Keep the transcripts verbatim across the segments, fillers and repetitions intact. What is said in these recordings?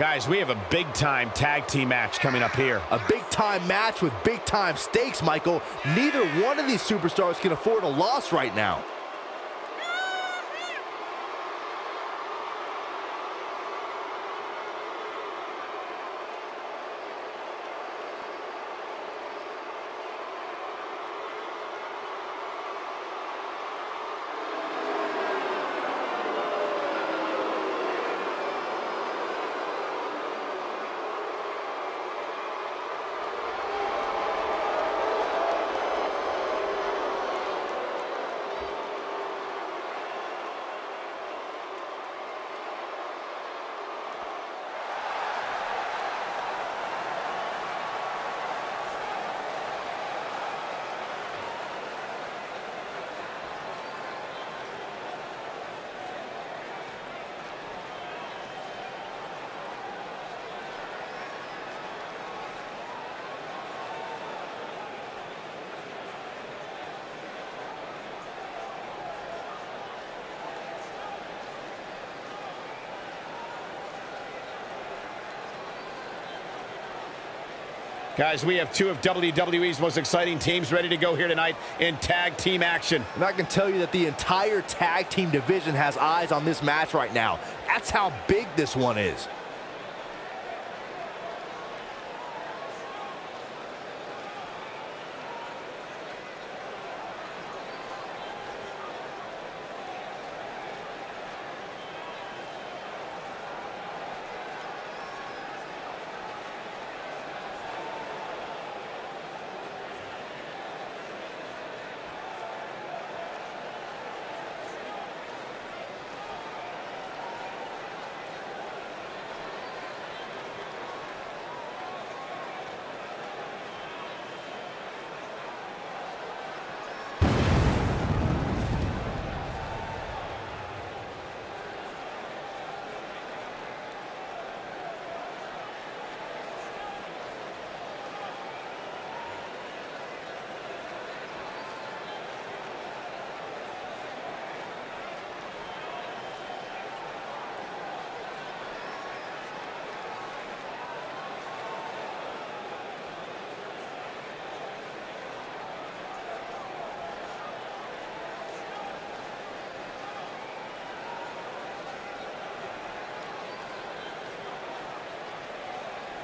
Guys, we have a big-time tag team match coming up here. A big-time match with big-time stakes, Michael. Neither one of these superstars can afford a loss right now. Guys, we have two of W W E's most exciting teams ready to go here tonight in tag team action. And I can tell you that the entire tag team division has eyes on this match right now. That's how big this one is.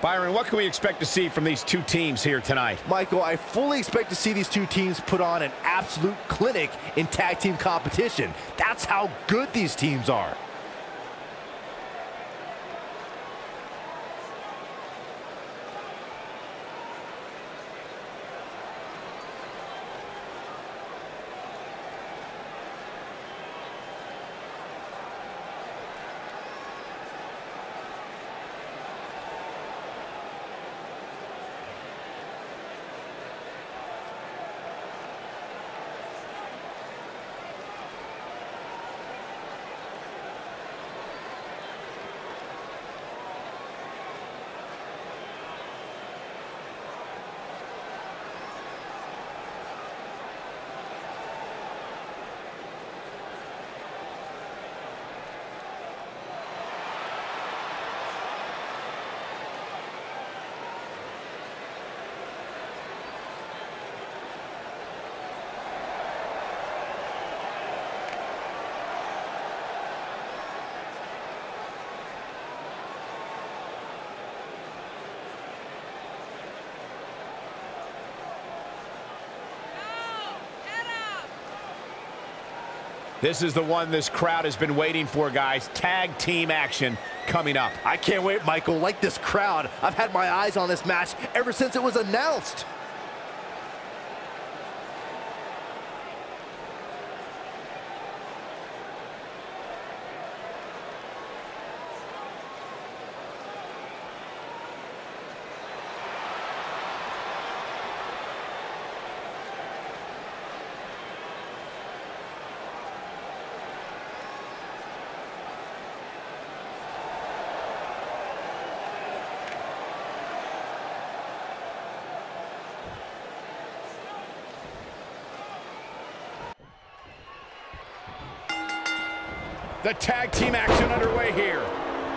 Byron, what can we expect to see from these two teams here tonight? Michael, I fully expect to see these two teams put on an absolute clinic in tag team competition. That's how good these teams are. This is the one this crowd has been waiting for, guys. Tag team action coming up. I can't wait, Michael. Like this crowd, I've had my eyes on this match ever since it was announced. The tag team action underway here.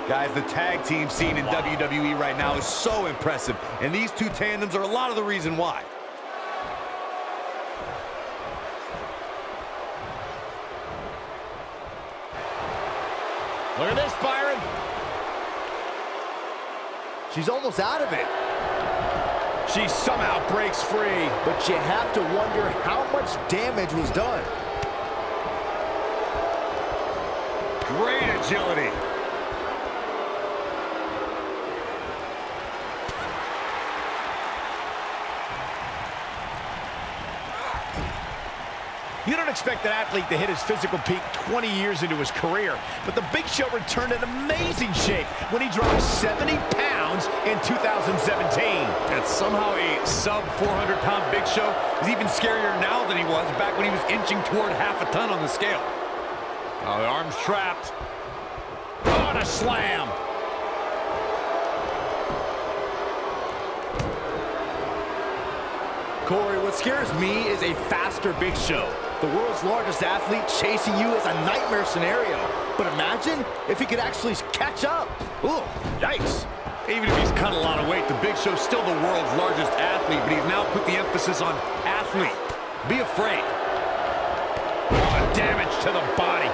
Guys, the tag team scene in W W E right now is so impressive, and these two tandems are a lot of the reason why. Look at this, Byron. She's almost out of it. She somehow breaks free. But you have to wonder how much damage was done. Great agility. You don't expect an athlete to hit his physical peak twenty years into his career, but the Big Show returned in amazing shape when he dropped seventy pounds in two thousand seventeen. And somehow a sub four hundred pound Big Show is even scarier now than he was back when he was inching toward half a ton on the scale. Oh, the arm's trapped. What a slam! Corey, what scares me is a faster Big Show. The world's largest athlete chasing you is a nightmare scenario. But imagine if he could actually catch up. Ooh, yikes. Even if he's cut a lot of weight, the Big Show's still the world's largest athlete, but he's now put the emphasis on athlete. Be afraid. Oh, damage to the body.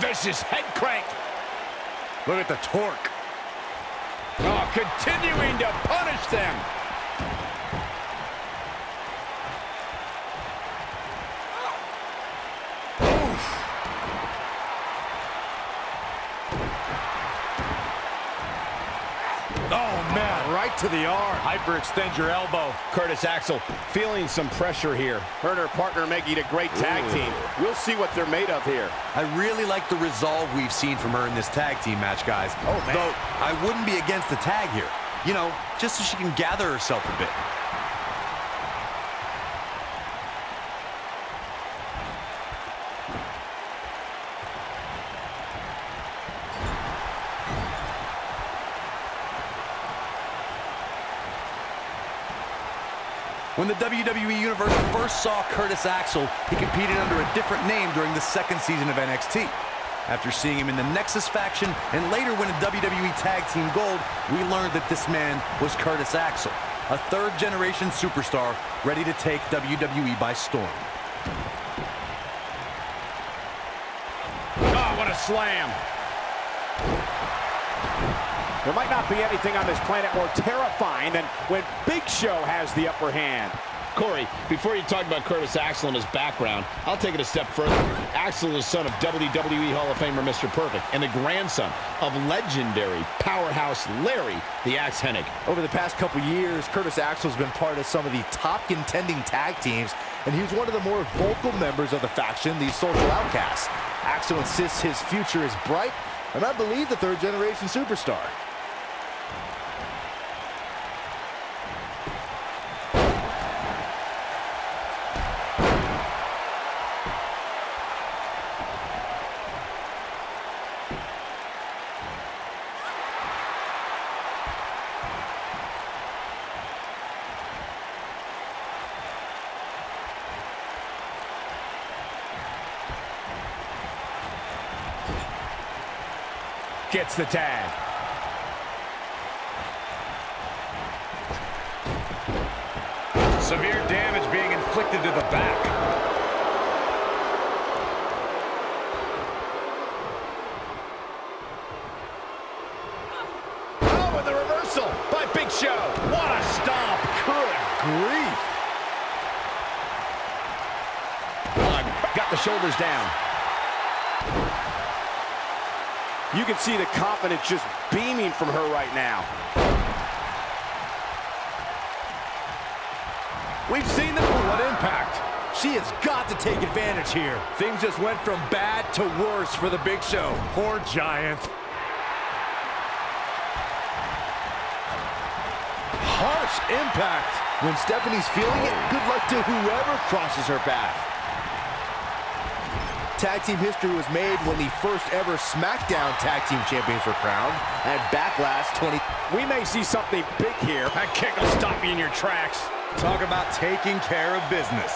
Vicious head crank. Look at the torque. Oh, continuing to punish them. Oh, man, right to the arm. Hyperextend your elbow. Curtis Axel feeling some pressure here. Her and her partner making a great tag Ooh. team. We'll see what they're made of here. I really like the resolve we've seen from her in this tag team match, guys. Oh, man. Though, I wouldn't be against the tag here. You know, just so she can gather herself a bit. When the W W E Universe first saw Curtis Axel, he competed under a different name during the second season of N X T. After seeing him in the Nexus faction and later winning W W E Tag Team Gold, we learned that this man was Curtis Axel, a third-generation superstar ready to take W W E by storm. Oh, what a slam! There might not be anything on this planet more terrifying than when Big Show has the upper hand. Corey, before you talk about Curtis Axel and his background, I'll take it a step further. Axel is the son of W W E Hall of Famer Mister Perfect and the grandson of legendary powerhouse Larry the Axe Hennig. Over the past couple years, Curtis Axel's been part of some of the top contending tag teams, and he was one of the more vocal members of the faction, the Social Outcast. Axel insists his future is bright, and I believe the third-generation superstar. Gets the tag. Severe damage being inflicted to the back. Oh, with the reversal by Big Show. What a stomp. Good grief. Got the shoulders down. You can see the confidence just beaming from her right now. We've seen them. What impact. She has got to take advantage here. Things just went from bad to worse for the Big Show. Poor giant. Harsh impact. When Stephanie's feeling it, good luck to whoever crosses her path. Tag team history was made when the first ever SmackDown Tag Team Champions were crowned at Backlash twenty. We may see something big here. That kick will stop you in your tracks. Talk about taking care of business.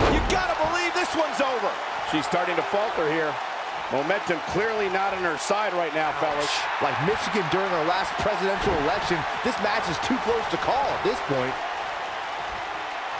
You gotta believe this one's over. She's starting to falter here. Momentum clearly not on her side right now, fellas. Like Michigan during our last presidential election, this match is too close to call at this point.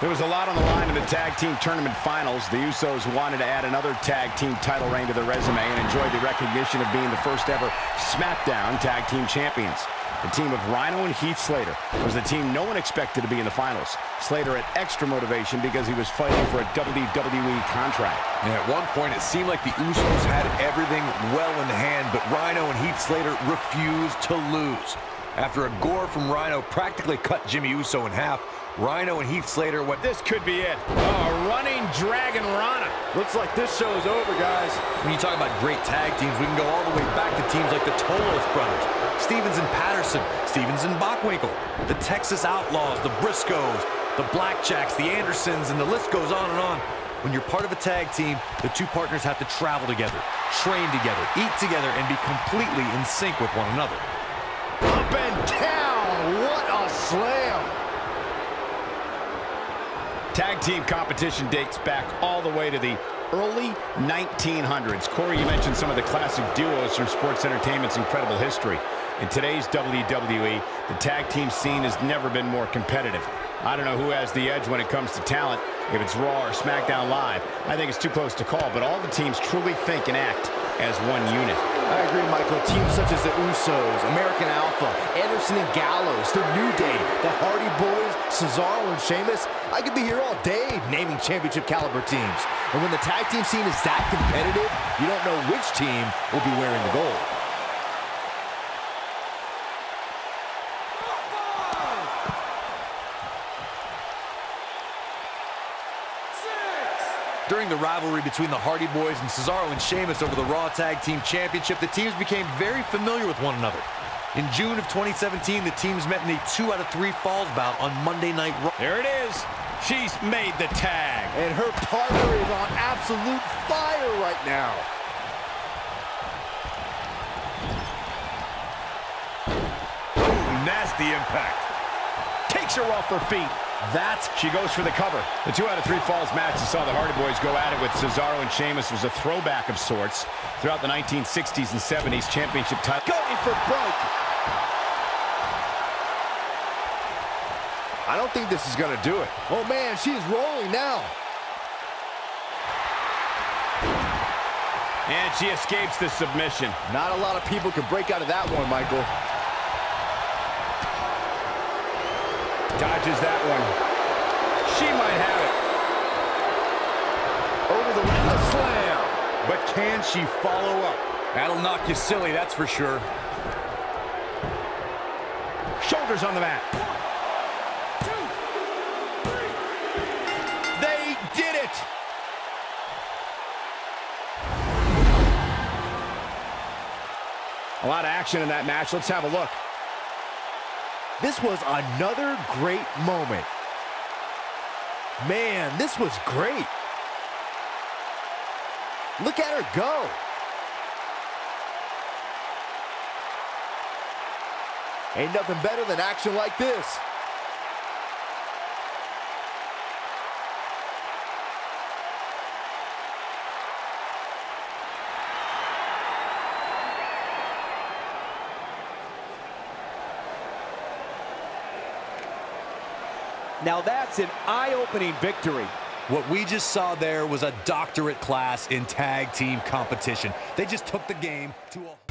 There was a lot on the line in the tag team tournament finals. The Usos wanted to add another tag team title reign to their resume and enjoyed the recognition of being the first ever SmackDown Tag Team Champions. The team of Rhino and Heath Slater was the team no one expected to be in the finals. Slater had extra motivation because he was fighting for a W W E contract. And at one point, it seemed like the Usos had everything well in hand, but Rhino and Heath Slater refused to lose. After a gore from Rhino practically cut Jimmy Uso in half, Rhino and Heath Slater went, this could be it. Oh, a running dragon Rana. Looks like this show's over, guys. When you talk about great tag teams, we can go all the way back to teams like the Tolis Brothers, Stevens and Patterson, Stevens and Bockwinkle, the Texas Outlaws, the Briscoes, the Blackjacks, the Andersons, and the list goes on and on. When you're part of a tag team, the two partners have to travel together, train together, eat together, and be completely in sync with one another. Up and down, what a slam! Tag team competition dates back all the way to the early nineteen hundreds. Corey, you mentioned some of the classic duos from sports entertainment's incredible history. In today's W W E, the tag team scene has never been more competitive. I don't know who has the edge when it comes to talent, if it's Raw or SmackDown Live. I think it's too close to call, but all the teams truly think and act as one unit. I agree, Michael. Teams such as the Usos, American Alpha, Anderson and Gallows, The New Day, The Hardy Boys, Cesaro and Sheamus. I could be here all day naming championship caliber teams. And when the tag team scene is that competitive, you don't know which team will be wearing the gold. During the rivalry between the Hardy Boys and Cesaro and Sheamus over the Raw Tag Team Championship, the teams became very familiar with one another. In June of twenty seventeen, the teams met in a two out of three falls bout on Monday Night Raw. There it is. She's made the tag. And her partner is on absolute fire right now. Ooh, nasty impact. Takes her off her feet. That's, she goes for the cover. The two out of three falls match that saw the Hardy Boys go at it with Cesaro and Sheamus was a throwback of sorts. Throughout the nineteen sixties and seventies, championship title. Going for broke. I don't think this is going to do it. Oh, man, she's rolling now. And she escapes the submission. Not a lot of people can break out of that one, Michael. Dodges that one. She might have it. Over the relentless slam. But can she follow up? That'll knock you silly, that's for sure. Shoulders on the mat. One, two, three. They did it. A lot of action in that match. Let's have a look. This was another great moment. Man, this was great. Look at her go. Ain't nothing better than action like this. Now that's an eye-opening victory. What we just saw there was a doctorate class in tag team competition. They just took the game to a...